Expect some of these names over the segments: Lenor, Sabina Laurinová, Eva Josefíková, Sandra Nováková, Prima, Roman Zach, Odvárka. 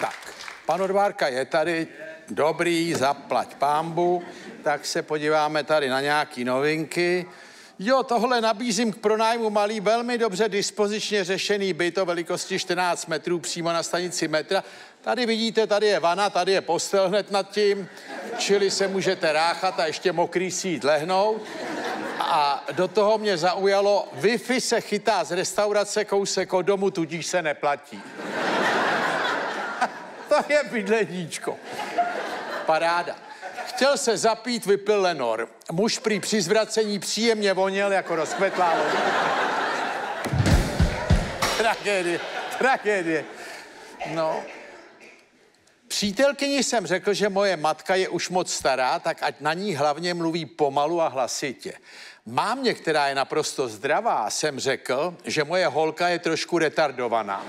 Tak, pan Odvárka je tady, dobrý, zaplať pánbu, tak se podíváme tady na nějaký novinky. Jo, tohle nabízím k pronájmu malý, velmi dobře dispozičně řešený byt o velikosti 14 metrů přímo na stanici metra. Tady vidíte, tady je vana, tady je postel hned nad tím, čili se můžete ráchat a ještě mokrý si jít lehnout. A do toho mě zaujalo, Wi-Fi se chytá z restaurace kousek od domu, tudíž se neplatí. To je bydleníčko. Paráda. Chtěl se zapít, vypil Lenor. Muž při zvracení příjemně voněl jako rozkvetlá voda. Tragédie, tragédie. No. Přítelkyni jsem řekl, že moje matka je už moc stará, tak ať na ní hlavně mluví pomalu a hlasitě. Mámě, která je naprosto zdravá, jsem řekl, že moje holka je trošku retardovaná.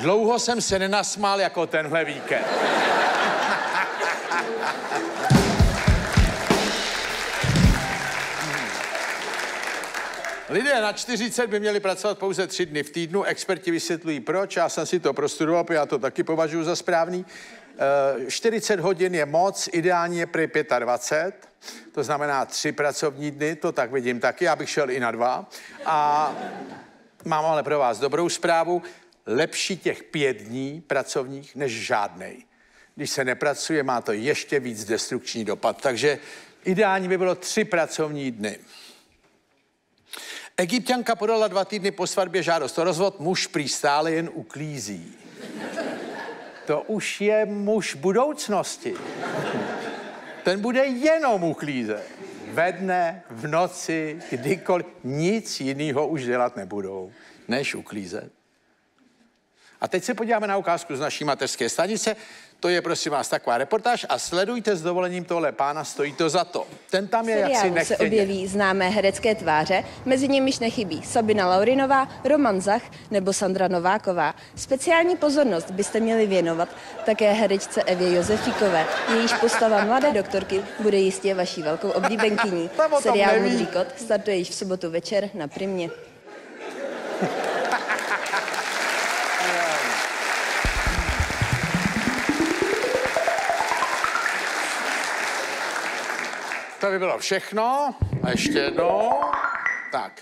Dlouho jsem se nenasmál jako tenhle víkend. Lidé na 40 by měli pracovat pouze 3 dny v týdnu, experti vysvětlují proč, já jsem si to prostudoval, já to taky považuji za správný. 40 hodin je moc, ideální je prý 25, to znamená 3 pracovní dny, to tak vidím taky, já bych šel i na 2. A mám ale pro vás dobrou zprávu, lepší těch 5 dní pracovních než žádnej. Když se nepracuje, má to ještě víc destrukční dopad, takže ideální by bylo 3 pracovní dny. Egypťanka podala 2 týdny po svatbě žádost o rozvod, muž prý stále jen uklízí. To už je muž budoucnosti. Ten bude jenom uklízet. Ve dne, v noci, kdykoliv. Nic jiného už dělat nebudou, než uklízet. A teď se podíváme na ukázku z naší mateřské stanice. To je, prosím vás, taková reportáž a sledujte s dovolením tohle pána, stojí to za to. Ten tam je seriálu jaksi nechtěně. Se objeví známé herecké tváře, mezi nimiž nechybí Sabina Laurinová, Roman Zach nebo Sandra Nováková. Speciální pozornost byste měli věnovat také herečce Evě Josefíkové. Jejíž postava mladé doktorky bude jistě vaší velkou oblíbenkyní. Seriál Modrý kot startuje již v sobotu večer na Primě. To by bylo všechno. A ještě jednou. Tak.